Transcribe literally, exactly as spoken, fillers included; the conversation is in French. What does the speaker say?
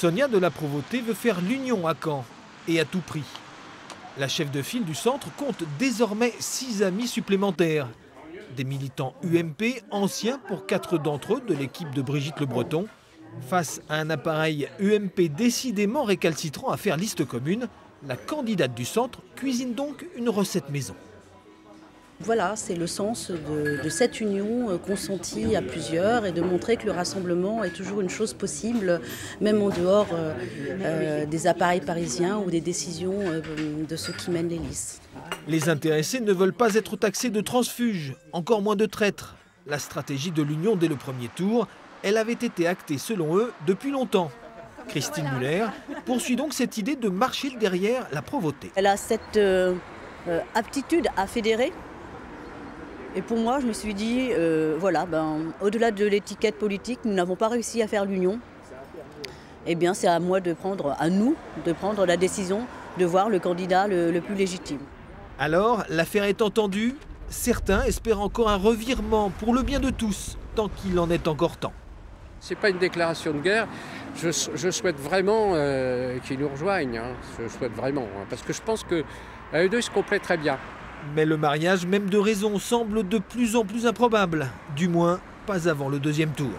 Sonia de la Provôté veut faire l'union à Caen, et à tout prix. La chef de file du centre compte désormais six amis supplémentaires. Des militants U M P, anciens pour quatre d'entre eux de l'équipe de Brigitte Le Brethon, face à un appareil U M P décidément récalcitrant à faire liste commune, la candidate du centre cuisine donc une recette maison. Voilà, c'est le sens de, de cette union consentie à plusieurs et de montrer que le rassemblement est toujours une chose possible, même en dehors euh, euh, des appareils parisiens ou des décisions euh, de ceux qui mènent les listes. Les intéressés ne veulent pas être taxés de transfuges, encore moins de traîtres. La stratégie de l'union dès le premier tour, elle avait été actée selon eux depuis longtemps. Christine Muller poursuit donc cette idée de marcher derrière la Provôté. Elle a cette euh, aptitude à fédérer. Et pour moi, je me suis dit, euh, voilà, ben, au-delà de l'étiquette politique, nous n'avons pas réussi à faire l'union. Eh bien, c'est à moi de prendre, à nous, de prendre la décision de voir le candidat le, le plus légitime. Alors, l'affaire est entendue. Certains espèrent encore un revirement pour le bien de tous, tant qu'il en est encore temps. Ce n'est pas une déclaration de guerre. Je, je souhaite vraiment euh, qu'ils nous rejoignent. Hein. Je souhaite vraiment, hein, parce que je pense qu'à eux deux, ils se complètent très bien. Mais le mariage, même de raison, semble de plus en plus improbable. Du moins, pas avant le deuxième tour.